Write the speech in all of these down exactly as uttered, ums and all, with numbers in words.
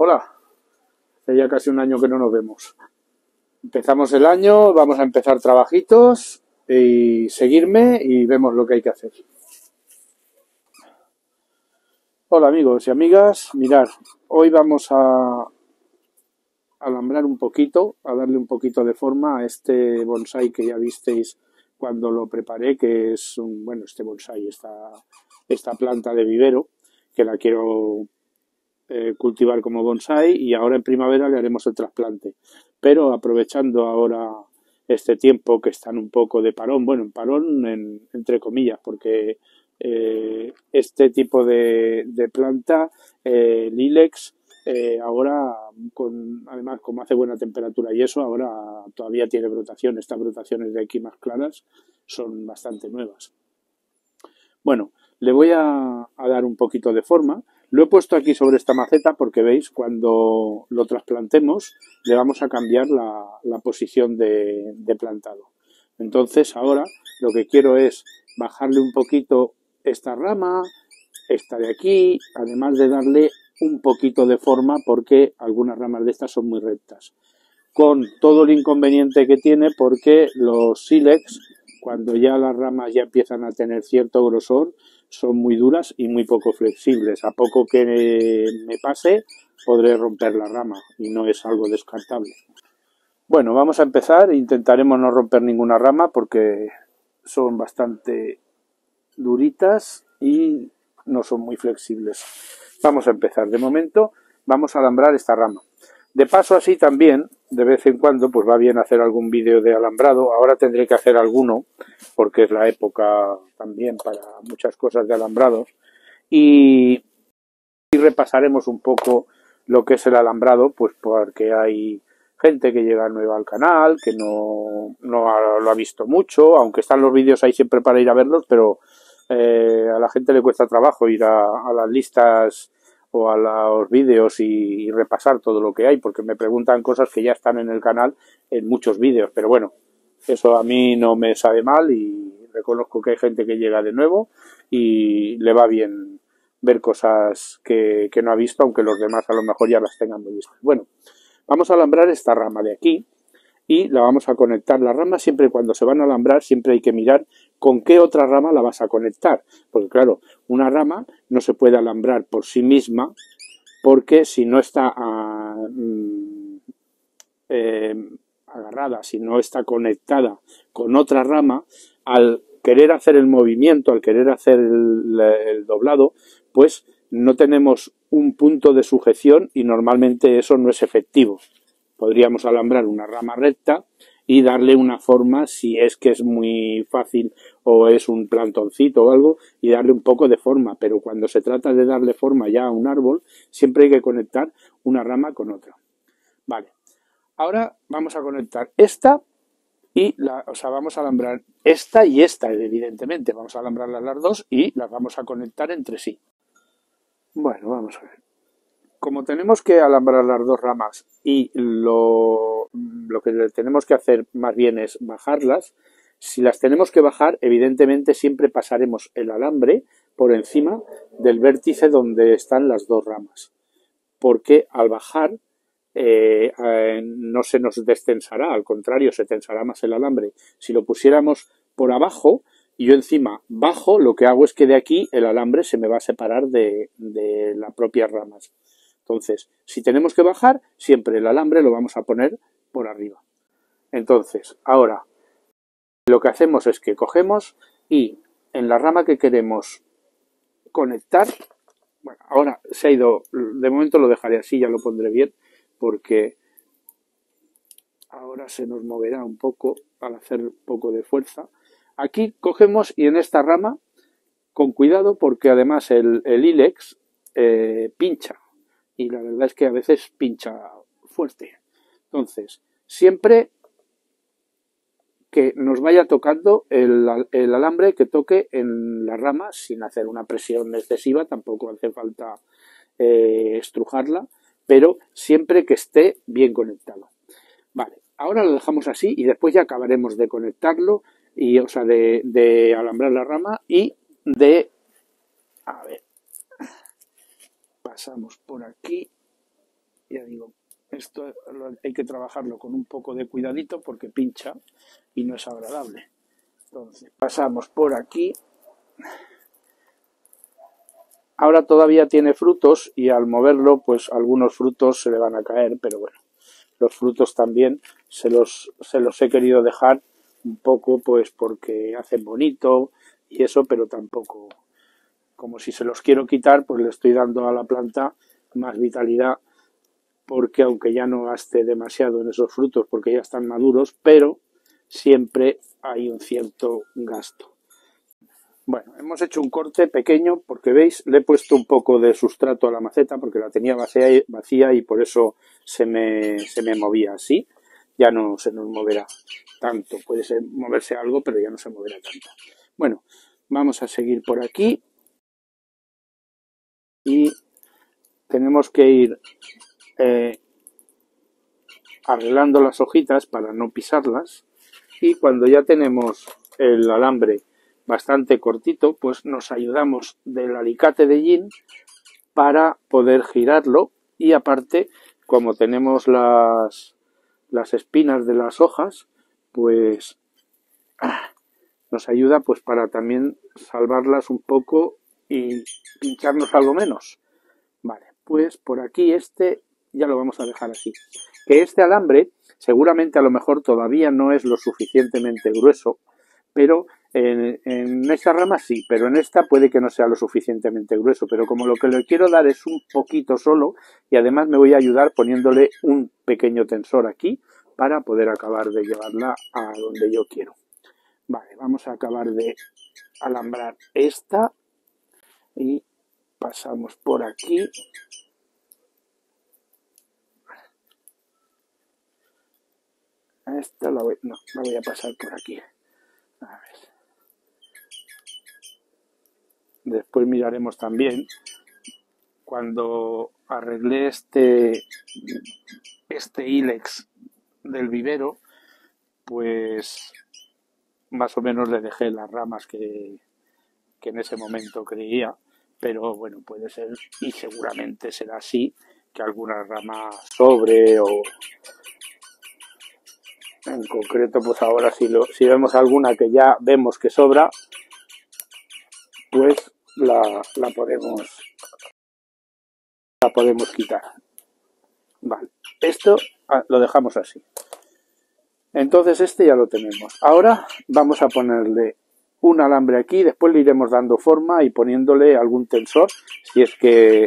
Hola, hace ya casi un año que no nos vemos. Empezamos el año, vamos a empezar trabajitos y seguirme y vemos lo que hay que hacer. Hola amigos y amigas, mirad, hoy vamos a alambrar un poquito, a darle un poquito de forma a este bonsái que ya visteis cuando lo preparé, que es un, bueno, este bonsái, esta, esta planta de vivero, que la quiero eh, cultivar como bonsái y ahora en primavera le haremos el trasplante. Pero aprovechando ahora este tiempo que están un poco de parón, bueno, en parón en, entre comillas, porque Eh, este tipo de, de planta, eh, el Ilex, eh, ahora con, además como hace buena temperatura y eso, ahora todavía tiene brotación. Estas brotaciones de aquí más claras son bastante nuevas. Bueno, le voy a, a dar un poquito de forma. Lo he puesto aquí sobre esta maceta porque veis, cuando lo trasplantemos le vamos a cambiar la, la posición de, de plantado. Entonces ahora lo que quiero es bajarle un poquito esta rama, esta de aquí, además de darle un poquito de forma porque algunas ramas de estas son muy rectas. Con todo el inconveniente que tiene, porque los Ilex, cuando ya las ramas ya empiezan a tener cierto grosor, son muy duras y muy poco flexibles. A poco que me pase podré romper la rama y no es algo descartable. Bueno, vamos a empezar. Intentaremos no romper ninguna rama porque son bastante duritas y no son muy flexibles. Vamos a empezar. De momento vamos a alambrar esta rama. De paso, así también, de vez en cuando, pues va bien hacer algún vídeo de alambrado. Ahora tendré que hacer alguno, porque es la época también para muchas cosas de alambrados. Y, y repasaremos un poco lo que es el alambrado, pues porque hay gente que llega nueva al canal, que no, no ha, lo ha visto mucho, aunque están los vídeos ahí siempre para ir a verlos, pero eh, a la gente le cuesta trabajo ir a, a las listas o a la, los vídeos y, y repasar todo lo que hay, porque me preguntan cosas que ya están en el canal en muchos vídeos, pero bueno, eso a mí no me sabe mal y reconozco que hay gente que llega de nuevo y le va bien ver cosas que, que no ha visto, aunque los demás a lo mejor ya las tengan muy vistas. Bueno, vamos a alambrar esta rama de aquí y la vamos a conectar. Las ramas, siempre cuando se van a alambrar, siempre hay que mirar con qué otra rama la vas a conectar. Porque claro, una rama no se puede alambrar por sí misma, porque si no está a, eh, agarrada, si no está conectada con otra rama, al querer hacer el movimiento, al querer hacer el, el doblado, pues no tenemos un punto de sujeción y normalmente eso no es efectivo. Podríamos alambrar una rama recta y darle una forma, si es que es muy fácil o es un plantoncito o algo, y darle un poco de forma, pero cuando se trata de darle forma ya a un árbol, siempre hay que conectar una rama con otra. Vale, ahora vamos a conectar esta y la, o sea, vamos a alambrar esta y esta, evidentemente, vamos a alambrarlas las dos y las vamos a conectar entre sí. Bueno, vamos a ver. Como tenemos que alambrar las dos ramas y lo, lo que tenemos que hacer más bien es bajarlas, si las tenemos que bajar, evidentemente siempre pasaremos el alambre por encima del vértice donde están las dos ramas, porque al bajar eh, eh, no se nos destensará, al contrario, se tensará más el alambre. Si lo pusiéramos por abajo y yo encima bajo, lo que hago es que de aquí el alambre se me va a separar de, de las propias ramas. Entonces, si tenemos que bajar, siempre el alambre lo vamos a poner por arriba. Entonces, ahora, lo que hacemos es que cogemos y en la rama que queremos conectar, bueno, ahora se ha ido, de momento lo dejaré así, ya lo pondré bien, porque ahora se nos moverá un poco al hacer un poco de fuerza. Aquí cogemos y en esta rama, con cuidado, porque además el, el Ilex eh, pincha. Y la verdad es que a veces pincha fuerte. Entonces, siempre que nos vaya tocando el, el alambre, que toque en la rama, sin hacer una presión excesiva, tampoco hace falta eh, estrujarla, pero siempre que esté bien conectado. Vale, ahora lo dejamos así y después ya acabaremos de conectarlo. Y, o sea, de, de alambrar la rama y de, a ver, pasamos por aquí ya digo, esto hay que trabajarlo con un poco de cuidadito porque pincha y no es agradable. Entonces pasamos por aquí. Ahora todavía tiene frutos y al moverlo pues algunos frutos se le van a caer, pero bueno, los frutos también se los, se los he querido dejar un poco pues porque hacen bonito y eso, pero tampoco, como si se los quiero quitar, pues le estoy dando a la planta más vitalidad, porque aunque ya no gaste demasiado en esos frutos porque ya están maduros, pero siempre hay un cierto gasto. Bueno, hemos hecho un corte pequeño porque veis, le he puesto un poco de sustrato a la maceta porque la tenía vacía y, vacía y por eso se me, se me movía así. Ya no se nos moverá tanto, puede ser moverse algo pero ya no se moverá tanto. Bueno, vamos a seguir por aquí y tenemos que ir eh, arreglando las hojitas para no pisarlas, y cuando ya tenemos el alambre bastante cortito, pues nos ayudamos del alicate de yin para poder girarlo, y aparte, como tenemos las, las espinas de las hojas, pues nos ayuda pues para también salvarlas un poco y pincharnos algo menos. Vale, pues por aquí este ya lo vamos a dejar así. Que este alambre seguramente a lo mejor todavía no es lo suficientemente grueso, pero En, en esta rama sí, pero en esta puede que no sea lo suficientemente grueso, pero como lo que le quiero dar es un poquito solo, y además me voy a ayudar poniéndole un pequeño tensor aquí para poder acabar de llevarla a donde yo quiero. Vale, vamos a acabar de alambrar esta y pasamos por aquí. A esta la voy, no, la voy a pasar por aquí. A ver. Después miraremos también, cuando arreglé este, este Ilex del vivero, pues más o menos le dejé las ramas que, que en ese momento creía, pero bueno, puede ser, y seguramente será así, que alguna rama sobre o... En concreto, pues ahora si, lo, si vemos alguna que ya vemos que sobra, pues la, la podemos la podemos quitar. Vale, esto lo dejamos así. Entonces este ya lo tenemos. Ahora vamos a ponerle un alambre aquí, después le iremos dando forma y poniéndole algún tensor si es que,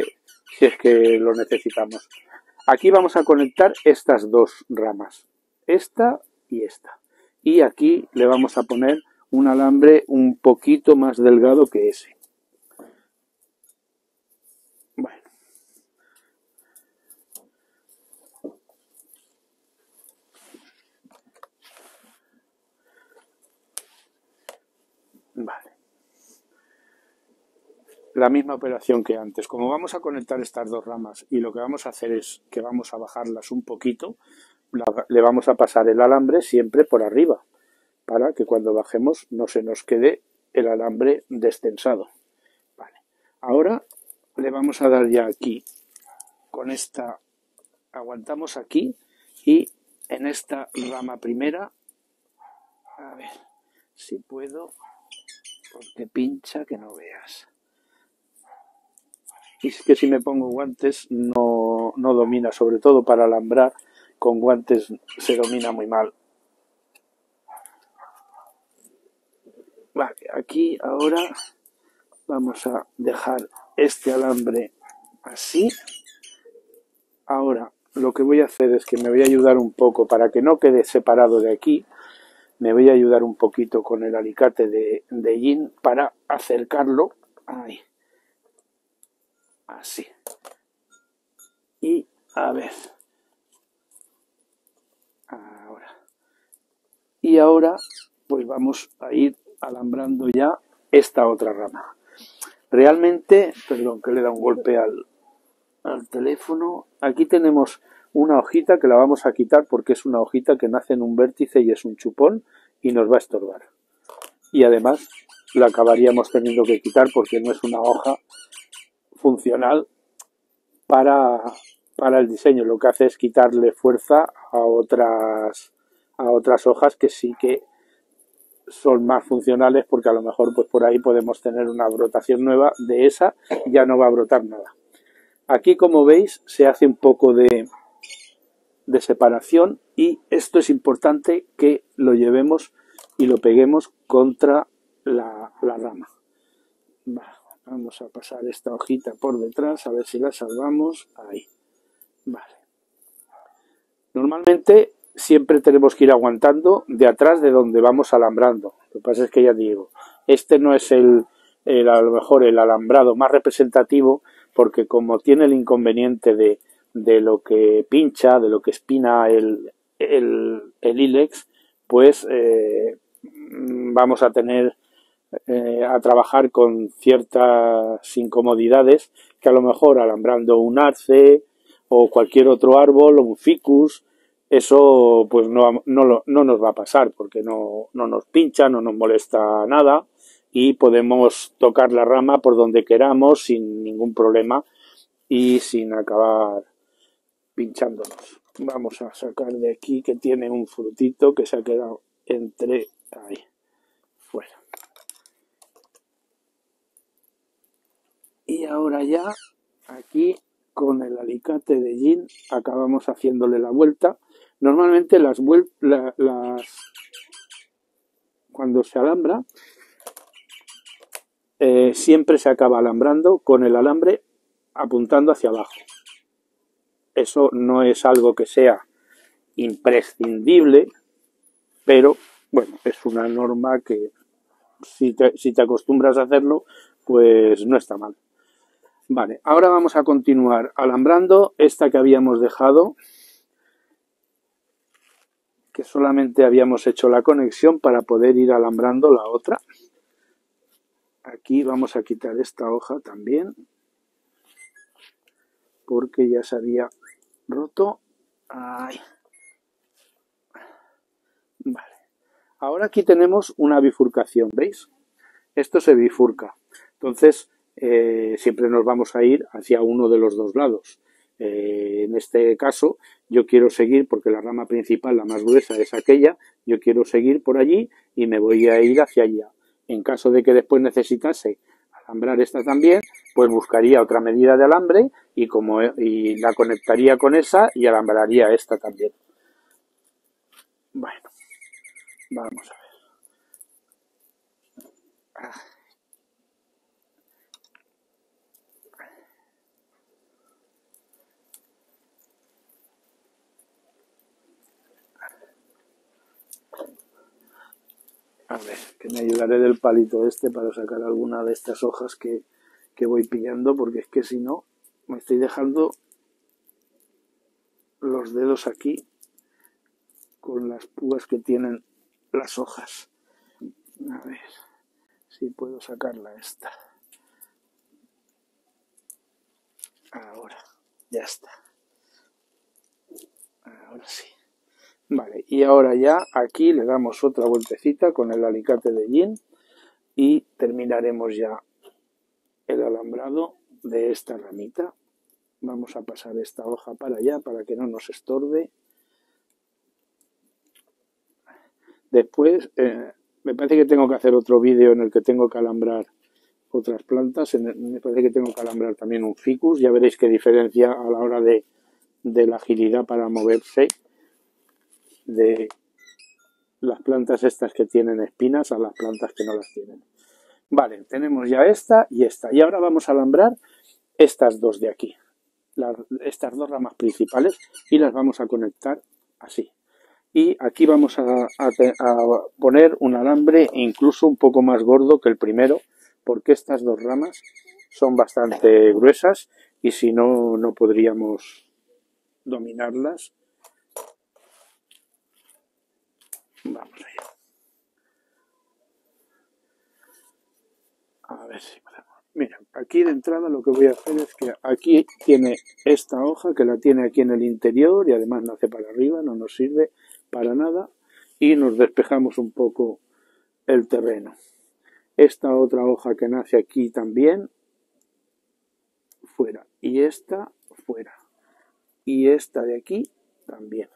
si es que lo necesitamos. Aquí vamos a conectar estas dos ramas, esta y esta, y aquí le vamos a poner un alambre un poquito más delgado que ese. Bueno, vale, la misma operación que antes. Como vamos a conectar estas dos ramas y lo que vamos a hacer es que vamos a bajarlas un poquito, le vamos a pasar el alambre siempre por arriba para que cuando bajemos no se nos quede el alambre destensado. Vale. Ahora le vamos a dar ya aquí con esta, aguantamos aquí y en esta rama primera, a ver si puedo, porque pincha que no veas. Y es que si me pongo guantes no, no domina, sobre todo para alambrar con guantes se domina muy mal. Vale, aquí ahora vamos a dejar este alambre así. Ahora lo que voy a hacer es que me voy a ayudar un poco para que no quede separado de aquí. Me voy a ayudar un poquito con el alicate de, de yin para acercarlo. Ahí. Así. Y a ver. Ahora. Y ahora pues vamos a ir alambrando ya esta otra rama. Realmente, perdón que le da un golpe al, al teléfono, aquí tenemos una hojita que la vamos a quitar porque es una hojita que nace en un vértice y es un chupón y nos va a estorbar. Y además la acabaríamos teniendo que quitar porque no es una hoja funcional para... para el diseño. Lo que hace es quitarle fuerza a otras, a otras hojas que sí que son más funcionales, porque a lo mejor pues por ahí podemos tener una brotación nueva. De esa ya no va a brotar nada. Aquí, como veis, se hace un poco de, de separación, y esto es importante que lo llevemos y lo peguemos contra la, la rama. Va, vamos a pasar esta hojita por detrás, a ver si la salvamos. Ahí. Vale. Normalmente siempre tenemos que ir aguantando de atrás de donde vamos alambrando. Lo que pasa es que ya digo, este no es el, el a lo mejor el alambrado más representativo, porque como tiene el inconveniente de, de lo que pincha, de lo que espina el, el, el Ilex, pues eh, vamos a tener eh, a trabajar con ciertas incomodidades que a lo mejor alambrando un arce o cualquier otro árbol o un ficus, eso pues no, no, no nos va a pasar, porque no, no nos pincha, no nos molesta nada, y podemos tocar la rama por donde queramos sin ningún problema y sin acabar pinchándonos. Vamos a sacar de aquí, que tiene un frutito que se ha quedado entre ahí fuera. Y ahora ya aquí con el alicate de jean acabamos haciéndole la vuelta. Normalmente las, vuel la, las... cuando se alambra, Eh, siempre se acaba alambrando con el alambre apuntando hacia abajo. Eso no es algo que sea imprescindible, pero bueno, es una norma que si te, si te acostumbras a hacerlo, pues no está mal. Vale, ahora vamos a continuar alambrando esta que habíamos dejado, que solamente habíamos hecho la conexión para poder ir alambrando la otra. Aquí vamos a quitar esta hoja también, porque ya se había roto. Ay. Vale. Ahora aquí tenemos una bifurcación, ¿veis? Esto se bifurca. Entonces, eh, siempre nos vamos a ir hacia uno de los dos lados. Eh, en este caso, yo quiero seguir, porque la rama principal, la más gruesa, es aquella. Yo quiero seguir por allí y me voy a ir hacia allá. En caso de que después necesitase alambrar esta también, pues buscaría otra medida de alambre y, como, y la conectaría con esa y alambraría esta también. Bueno, vamos a ver. A ver, que me ayudaré del palito este para sacar alguna de estas hojas que, que voy pillando, porque es que si no me estoy dejando los dedos aquí con las púas que tienen las hojas. A ver si puedo sacarla esta. Ahora, ya está. Ahora sí. Vale, y ahora ya aquí le damos otra vueltecita con el alicate de jean y terminaremos ya el alambrado de esta ramita. Vamos a pasar esta hoja para allá para que no nos estorbe. Después, eh, me parece que tengo que hacer otro vídeo en el que tengo que alambrar otras plantas. En el, me parece que tengo que alambrar también un ficus. Ya veréis qué diferencia a la hora de, de la agilidad para moverse de las plantas estas que tienen espinas a las plantas que no las tienen. Vale, tenemos ya esta y esta, y ahora vamos a alambrar estas dos de aquí, las, estas dos ramas principales, y las vamos a conectar así. Y aquí vamos a, a, a poner un alambre incluso un poco más gordo que el primero, porque estas dos ramas son bastante gruesas y si no, no podríamos dominarlas. Vamos allá. A ver si podemos. Mira, aquí de entrada lo que voy a hacer es que aquí tiene esta hoja que la tiene aquí en el interior y además nace para arriba, no nos sirve para nada, y nos despejamos un poco el terreno. Esta otra hoja que nace aquí también, fuera. Y esta, fuera. y esta de aquí también.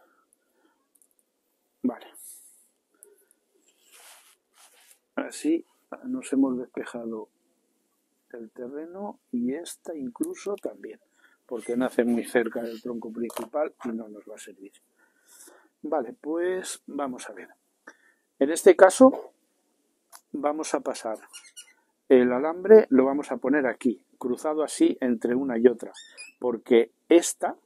Vale. Así nos hemos despejado el terreno y esta incluso también, porque nace muy cerca del tronco principal y no nos va a servir. Vale, pues vamos a ver. En este caso vamos a pasar el alambre, lo vamos a poner aquí, cruzado así entre una y otra, porque esta,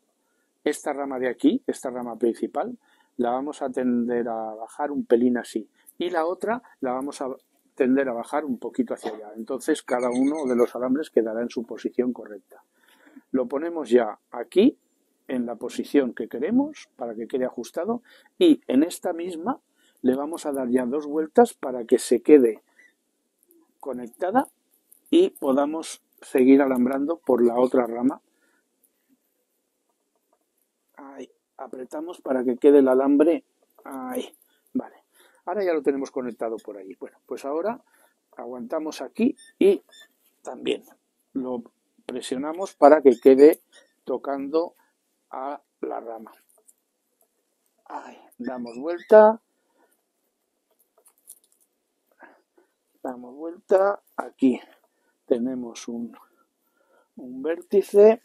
esta rama de aquí, esta rama principal, la vamos a tender a bajar un pelín así, y la otra la vamos a tender a bajar un poquito hacia allá. Entonces cada uno de los alambres quedará en su posición correcta. Lo ponemos ya aquí, en la posición que queremos, para que quede ajustado, y en esta misma le vamos a dar ya dos vueltas para que se quede conectada y podamos seguir alambrando por la otra rama. Ahí, apretamos para que quede el alambre. Ahí, vale. Ahora ya lo tenemos conectado por ahí. Bueno, pues ahora aguantamos aquí y también lo presionamos para que quede tocando a la rama. Ahí, damos vuelta. Damos vuelta, aquí tenemos un, un vértice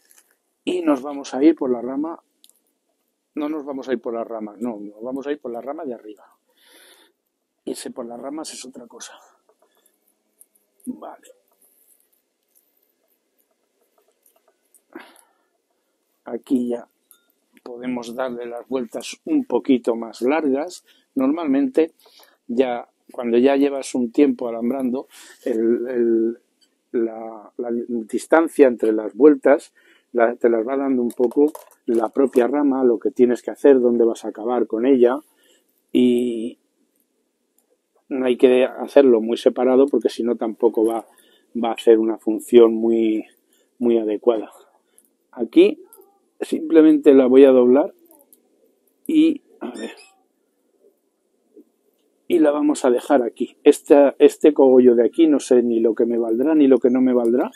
y nos vamos a ir por la rama, no nos vamos a ir por la rama, no, nos vamos a ir por la rama de arriba. Irse por las ramas es otra cosa. Vale. Aquí ya podemos darle las vueltas un poquito más largas. Normalmente ya... Cuando ya llevas un tiempo alambrando, el, el, la, la distancia entre las vueltas la, te las va dando un poco la propia rama, lo que tienes que hacer, dónde vas a acabar con ella, y no hay que hacerlo muy separado porque si no tampoco va, va a ser una función muy, muy adecuada. Aquí simplemente la voy a doblar y a ver... Y la vamos a dejar aquí. Este, este cogollo de aquí no sé ni lo que me valdrá ni lo que no me valdrá,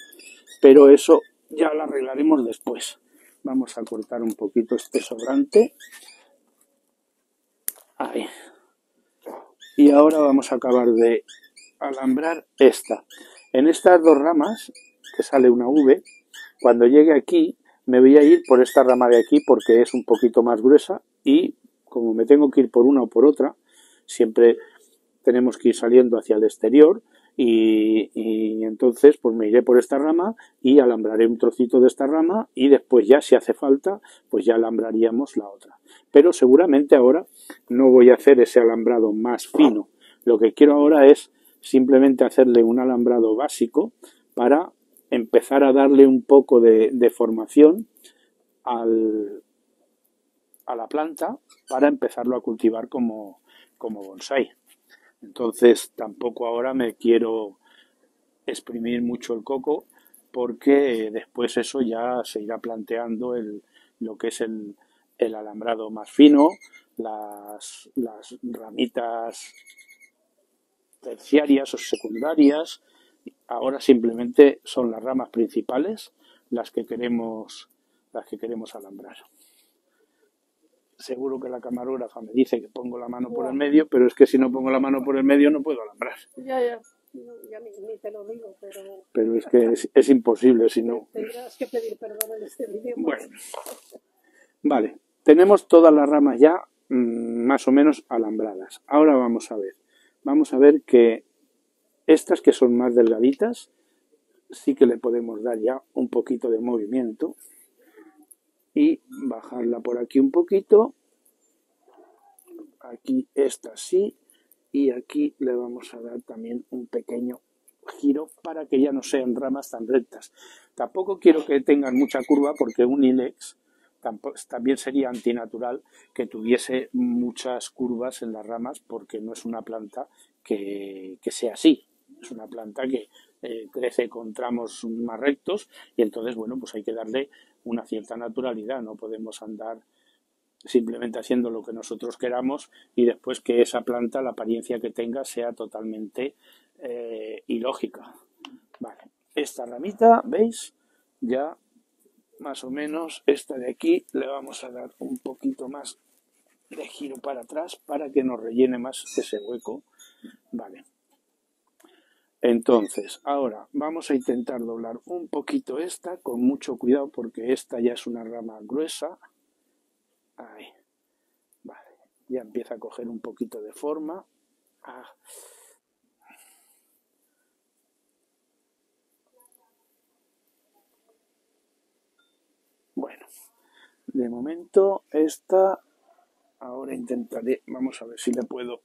pero eso ya lo arreglaremos después. Vamos a cortar un poquito este sobrante. Ahí. Y ahora vamos a acabar de alambrar esta. En estas dos ramas, que sale una V, cuando llegue aquí me voy a ir por esta rama de aquí porque es un poquito más gruesa y como me tengo que ir por una o por otra, siempre tenemos que ir saliendo hacia el exterior y, y entonces pues me iré por esta rama y alambraré un trocito de esta rama y después ya si hace falta pues ya alambraríamos la otra. Pero seguramente ahora no voy a hacer ese alambrado más fino. Lo que quiero ahora es simplemente hacerle un alambrado básico para empezar a darle un poco de, de formación al, a la planta para empezarlo a cultivar como... como bonsai. Entonces tampoco ahora me quiero exprimir mucho el coco porque después eso ya se irá planteando el, lo que es el, el alambrado más fino, las, las ramitas terciarias o secundarias. Ahora simplemente son las ramas principales las que queremos, las que queremos alambrar. Seguro que la camarógrafa me dice que pongo la mano por el medio, pero es que si no pongo la mano por el medio no puedo alambrar. Ya, ya, no, ya ni, ni te lo digo, pero... Pero es que es, es imposible, si no... Tendrás que pedir perdón en este vídeo. Bueno, vale, tenemos todas las ramas ya mmm, más o menos alambradas. Ahora vamos a ver, vamos a ver que estas que son más delgaditas, sí que le podemos dar ya un poquito de movimiento. Y bajarla por aquí un poquito, aquí esta sí, y aquí le vamos a dar también un pequeño giro para que ya no sean ramas tan rectas. Tampoco quiero que tengan mucha curva porque un Ilex tampoco, también sería antinatural que tuviese muchas curvas en las ramas porque no es una planta que, que sea así, es una planta que... Eh, crece con tramos más rectos y entonces bueno pues hay que darle una cierta naturalidad, no podemos andar simplemente haciendo lo que nosotros queramos y después que esa planta, la apariencia que tenga, sea totalmente eh, ilógica. Vale, esta ramita, ¿veis? Ya más o menos. Esta de aquí le vamos a dar un poquito más de giro para atrás para que nos rellene más ese hueco. Vale. Entonces, ahora vamos a intentar doblar un poquito esta, con mucho cuidado porque esta ya es una rama gruesa. Ahí. Vale. Ya empieza a coger un poquito de forma. Ah. Bueno, de momento esta, ahora intentaré, vamos a ver si la puedo,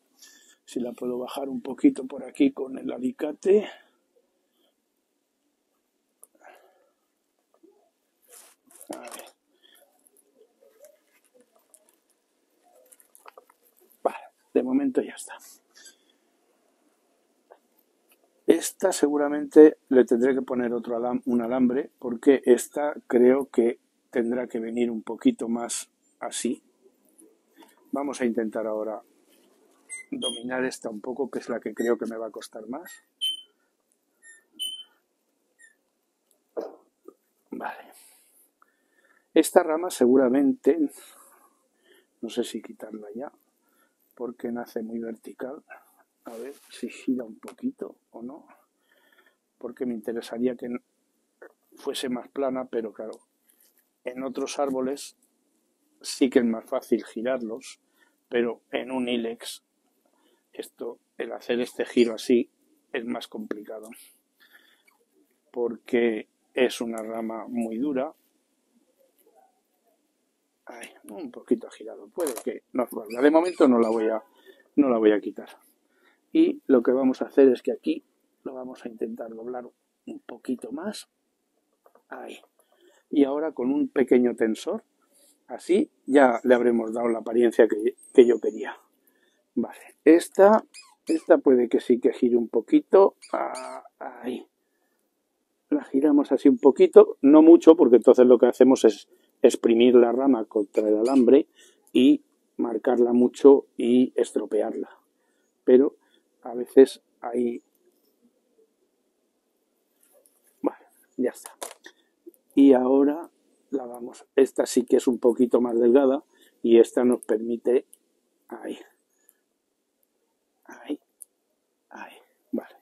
si la puedo bajar un poquito por aquí con el alicate. A ver. Vale, de momento ya está. Esta seguramente le tendré que poner otro alam- un alambre porque esta creo que tendrá que venir un poquito más así. Vamos a intentar ahora dominar esta un poco, que es la que creo que me va a costar más. Vale. Esta rama seguramente, no sé si quitarla ya, porque nace muy vertical. A ver si gira un poquito o no, porque me interesaría que fuese más plana, pero claro, en otros árboles sí que es más fácil girarlos, pero en un Ilex esto, el hacer este giro así es más complicado porque es una rama muy dura. Ay, un poquito ha girado, puede que no valga. De momento no la voy a, no la voy a quitar. Y lo que vamos a hacer es que aquí lo vamos a intentar doblar un poquito más. Ahí. Y ahora con un pequeño tensor, así ya le habremos dado la apariencia que, que yo quería. Vale, esta, esta puede que sí que gire un poquito, ah, ahí, la giramos así un poquito, no mucho porque entonces lo que hacemos es exprimir la rama contra el alambre y marcarla mucho y estropearla, pero a veces ahí, vale, ya está. Y ahora la vamos, esta sí que es un poquito más delgada y esta nos permite, ahí, ahí, ahí, vale.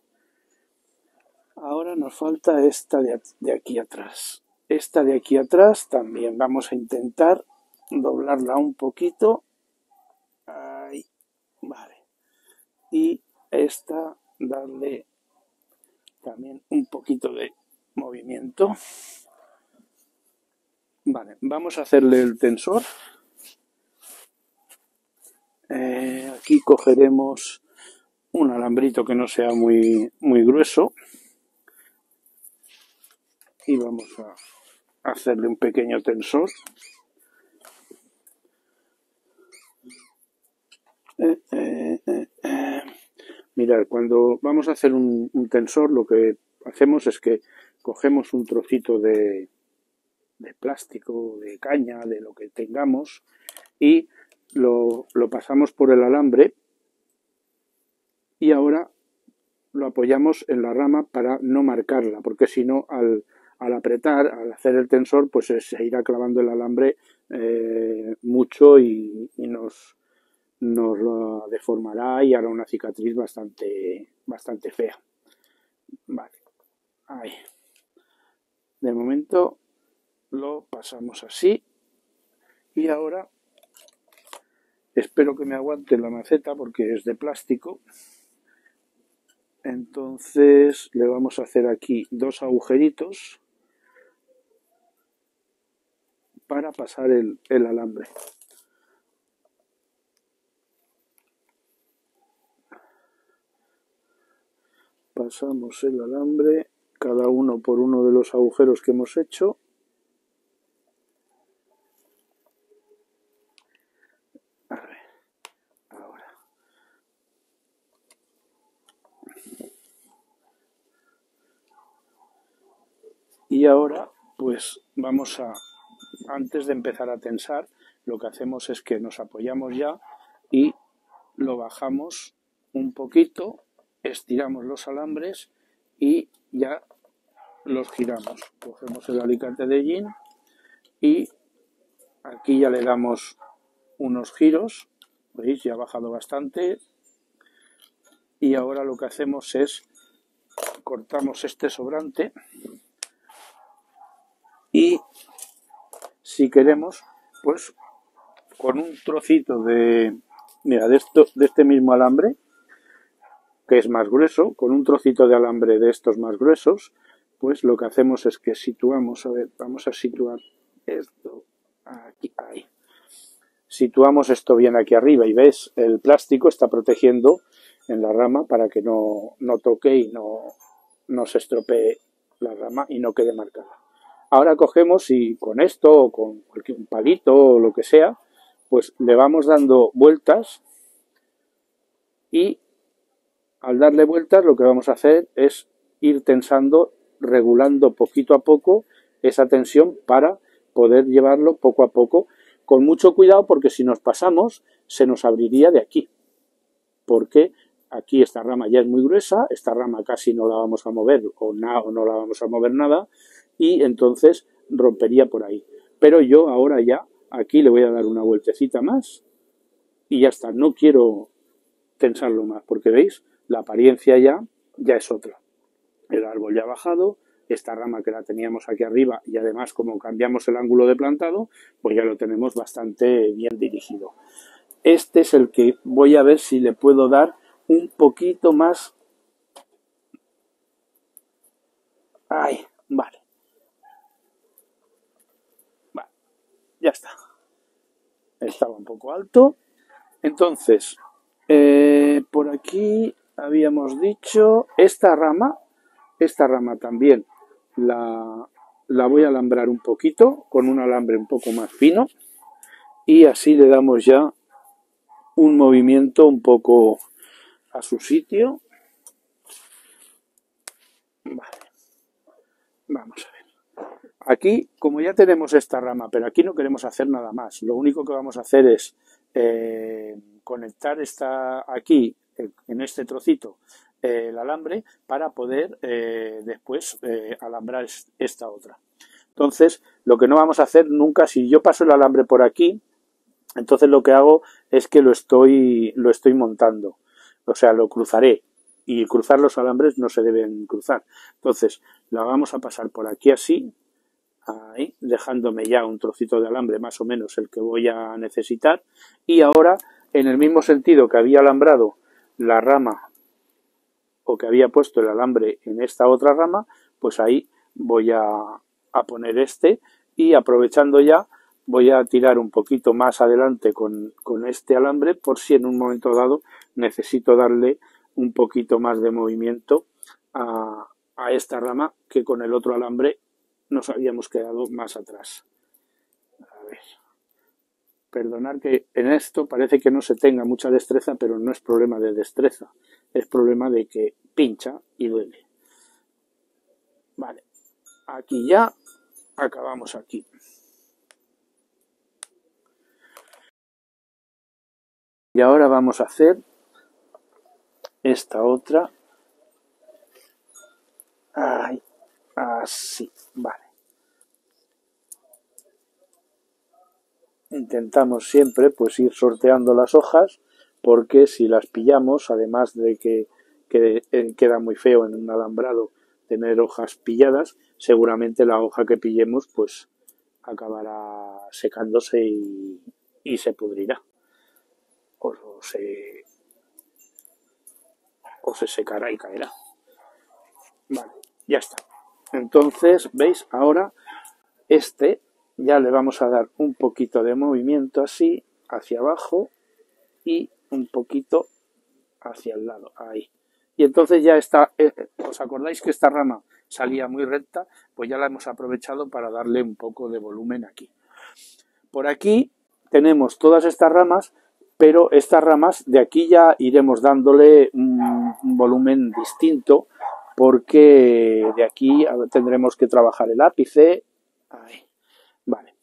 Ahora nos falta esta de, de aquí atrás. Esta de aquí atrás también vamos a intentar doblarla un poquito, ahí, vale. Y esta darle también un poquito de movimiento. Vale, vamos a hacerle el tensor. Eh, aquí cogeremos un alambrito que no sea muy, muy grueso. Y vamos a hacerle un pequeño tensor. Eh, eh, eh, eh. Mirad, cuando vamos a hacer un, un tensor, lo que hacemos es que cogemos un trocito de... de plástico, de caña, de lo que tengamos, y lo, lo pasamos por el alambre y ahora lo apoyamos en la rama para no marcarla, porque si no al, al apretar, al hacer el tensor, pues se irá clavando el alambre eh, mucho y, y nos, nos lo deformará y hará una cicatriz bastante, bastante fea. Vale, ahí. De momento lo pasamos así y ahora espero que me aguante la maceta porque es de plástico. Entonces le vamos a hacer aquí dos agujeritos para pasar el, el alambre. Pasamos el alambre cada uno por uno de los agujeros que hemos hecho. Y ahora, pues vamos a, antes de empezar a tensar, lo que hacemos es que nos apoyamos ya y lo bajamos un poquito, estiramos los alambres y ya los giramos. Cogemos el alicate de jean y aquí ya le damos unos giros, veis, ya ha bajado bastante, y ahora lo que hacemos es cortamos este sobrante y si queremos, pues con un trocito de, mira, de, esto, de este mismo alambre, que es más grueso, con un trocito de alambre de estos más gruesos, pues lo que hacemos es que situamos, a ver, vamos a situar esto aquí, ahí. Situamos esto bien aquí arriba y ves, el plástico está protegiendo en la rama para que no, no toque y no, no se estropee la rama y no quede marcada. Ahora cogemos y con esto o con cualquier un palito o lo que sea, pues le vamos dando vueltas y al darle vueltas lo que vamos a hacer es ir tensando, regulando poquito a poco esa tensión para poder llevarlo poco a poco con mucho cuidado, porque si nos pasamos se nos abriría de aquí, porque aquí esta rama ya es muy gruesa, esta rama casi no la vamos a mover o, na, o no la vamos a mover nada y entonces rompería por ahí. Pero yo ahora ya aquí le voy a dar una vueltecita más y ya está, no quiero tensarlo más porque veis, la apariencia ya, ya es otra. El árbol ya ha bajado, esta rama que la teníamos aquí arriba y además como cambiamos el ángulo de plantado, pues ya lo tenemos bastante bien dirigido. Este es el que voy a ver si le puedo dar un poquito más. Ay, vale. Vale, ya está. Estaba un poco alto. Entonces, eh, por aquí habíamos dicho esta rama, esta rama también la, la voy a alambrar un poquito con un alambre un poco más fino y así le damos ya un movimiento un poco a su sitio. Vale, vamos a ver. Aquí, como ya tenemos esta rama, pero aquí no queremos hacer nada más, lo único que vamos a hacer es eh, conectar esta aquí, en este trocito, el alambre para poder eh, después eh, alambrar esta otra. Entonces, lo que no vamos a hacer nunca, si yo paso el alambre por aquí, entonces lo que hago es que lo estoy, lo estoy montando, o sea, lo cruzaré y cruzar los alambres no se deben cruzar. Entonces, la vamos a pasar por aquí así, ahí, dejándome ya un trocito de alambre más o menos el que voy a necesitar y ahora, en el mismo sentido que había alambrado la rama o que había puesto el alambre en esta otra rama, pues ahí voy a, a poner este y aprovechando ya voy a tirar un poquito más adelante con, con este alambre por si en un momento dado necesito darle un poquito más de movimiento a, a esta rama que con el otro alambre nos habíamos quedado más atrás. A ver. Perdonad que en esto parece que no se tenga mucha destreza, pero no es problema de destreza, es problema de que pincha y duele. Vale, aquí ya acabamos aquí. Y ahora vamos a hacer esta otra. Ay, así, vale. Intentamos siempre pues ir sorteando las hojas porque si las pillamos, además de que, que queda muy feo en un alambrado tener hojas pilladas, seguramente la hoja que pillemos pues acabará secándose y, y se pudrirá o se, o se secará y caerá. Vale, ya está. Entonces, ¿veis? Ahora este ya le vamos a dar un poquito de movimiento así, hacia abajo y un poquito hacia el lado, ahí. Y entonces ya está, eh, ¿os acordáis que esta rama salía muy recta? Pues ya la hemos aprovechado para darle un poco de volumen aquí. Por aquí tenemos todas estas ramas, pero estas ramas de aquí ya iremos dándole un, un volumen distinto porque de aquí tendremos que trabajar el ápice, ahí. Vale,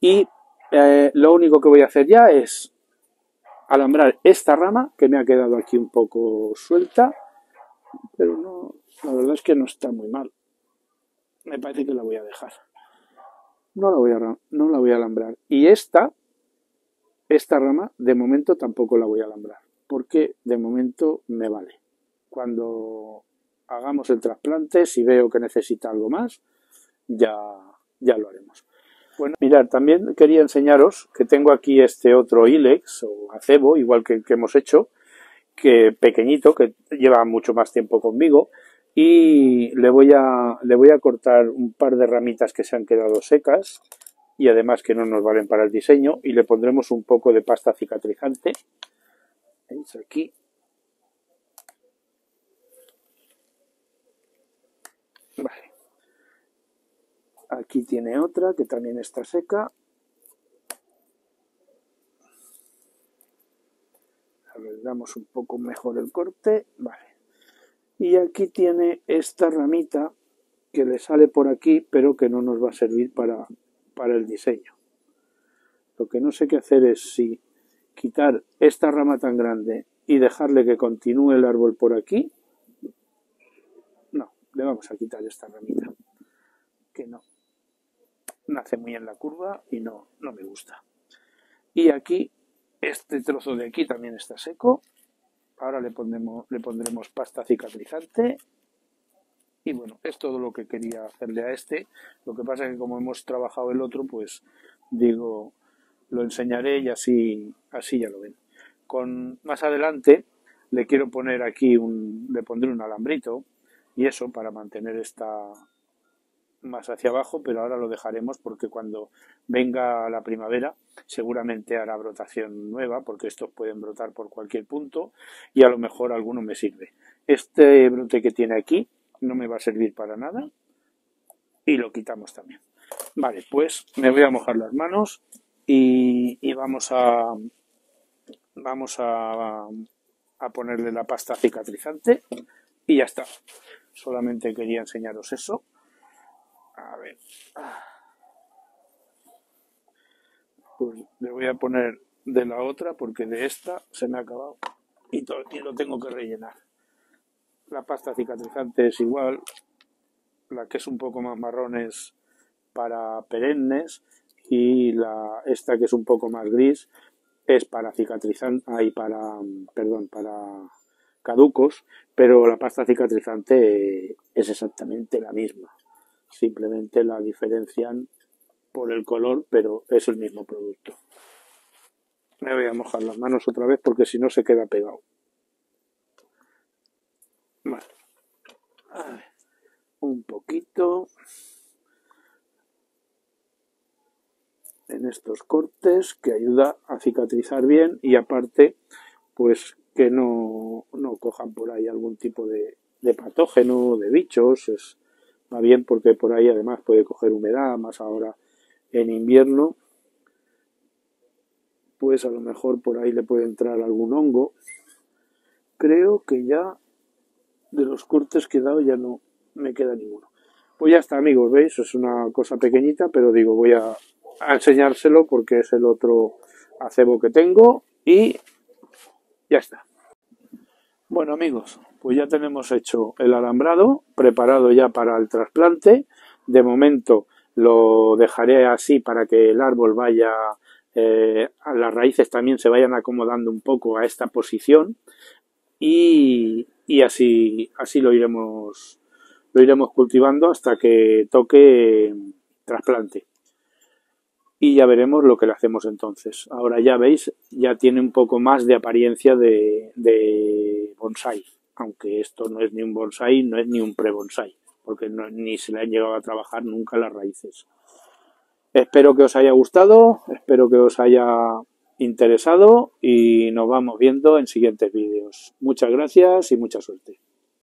y eh, lo único que voy a hacer ya es alambrar esta rama que me ha quedado aquí un poco suelta, pero no, la verdad es que no está muy mal, me parece que la voy a dejar. no la voy a, no la voy a alambrar. Y esta, esta rama de momento tampoco la voy a alambrar, porque de momento me vale. Cuando hagamos el trasplante, si veo que necesita algo más, ya, ya lo haremos. Bueno, mirad, también quería enseñaros que tengo aquí este otro Ilex o Acebo, igual que, que hemos hecho, que pequeñito, que lleva mucho más tiempo conmigo, y le voy a, le voy a cortar un par de ramitas que se han quedado secas y además que no nos valen para el diseño, y le pondremos un poco de pasta cicatrizante. ¿Veis? Aquí. Vale. Aquí tiene otra que también está seca. Arreglamos un poco mejor el corte. Vale. Y aquí tiene esta ramita que le sale por aquí, pero que no nos va a servir para, para el diseño. Lo que no sé qué hacer es si quitar esta rama tan grande y dejarle que continúe el árbol por aquí. No, le vamos a quitar esta ramita, que no, no hace muy bien la curva y no, no me gusta. Y aquí, este trozo de aquí también está seco. Ahora le pondremos, le pondremos pasta cicatrizante. Y bueno, es todo lo que quería hacerle a este. Lo que pasa es que como hemos trabajado el otro, pues digo, lo enseñaré y así, así ya lo ven. Con, más adelante le quiero poner aquí, un, le pondré un alambrito y eso para mantener esta más hacia abajo, pero ahora lo dejaremos porque cuando venga la primavera seguramente hará brotación nueva, porque estos pueden brotar por cualquier punto y a lo mejor alguno me sirve. Este brote que tiene aquí no me va a servir para nada y lo quitamos también. Vale, pues me voy a mojar las manos y, y vamos a vamos a, a ponerle la pasta cicatrizante y ya está. Solamente quería enseñaros eso. A ver, pues le voy a poner de la otra porque de esta se me ha acabado y, todo, y lo tengo que rellenar. La pasta cicatrizante es igual, la que es un poco más marrón es para perennes y la esta que es un poco más gris es para cicatrizante, ay, para, perdón, para caducos, pero la pasta cicatrizante es exactamente la misma. Simplemente la diferencian por el color, pero es el mismo producto. Me voy a mojar las manos otra vez porque si no se queda pegado. Vale. A ver. Un poquito. En estos cortes que ayuda a cicatrizar bien y aparte pues que no, no cojan por ahí algún tipo de, de patógeno, de bichos. Es, va bien porque por ahí además puede coger humedad, más ahora en invierno, pues a lo mejor por ahí le puede entrar algún hongo. Creo que ya de los cortes que he dado ya no me queda ninguno. Pues ya está, amigos, ¿veis? Es una cosa pequeñita, pero digo, voy a, a enseñárselo porque es el otro Acebo que tengo y ya está. Bueno, amigos, pues ya tenemos hecho el alambrado, preparado ya para el trasplante. De momento lo dejaré así para que el árbol vaya, eh, las raíces también se vayan acomodando un poco a esta posición y, y así, así lo iremos, lo iremos cultivando hasta que toque trasplante. Y ya veremos lo que le hacemos entonces. Ahora ya veis, ya tiene un poco más de apariencia de, de bonsái. Aunque esto no es ni un bonsái, no es ni un pre-bonsái. Porque no, ni se le han llegado a trabajar nunca las raíces. Espero que os haya gustado, espero que os haya interesado y nos vamos viendo en siguientes vídeos. Muchas gracias y mucha suerte.